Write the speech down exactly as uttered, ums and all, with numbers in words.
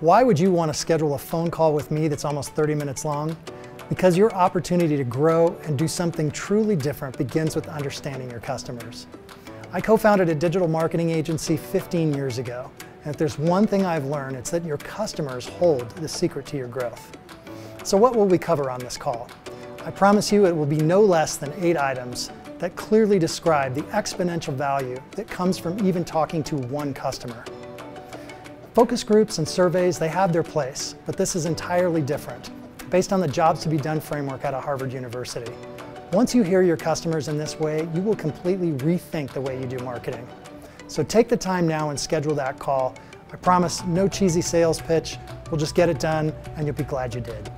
Why would you want to schedule a phone call with me that's almost thirty minutes long? Because your opportunity to grow and do something truly different begins with understanding your customers. I co-founded a digital marketing agency fifteen years ago, and if there's one thing I've learned, it's that your customers hold the secret to your growth. So what will we cover on this call? I promise you it will be no less than eight items that clearly describe the exponential value that comes from even talking to one customer. Focus groups and surveys, they have their place, but this is entirely different, based on the Jobs to Be Done framework out of Harvard University. Once you hear your customers in this way, you will completely rethink the way you do marketing. So take the time now and schedule that call. I promise no cheesy sales pitch. We'll just get it done, and you'll be glad you did.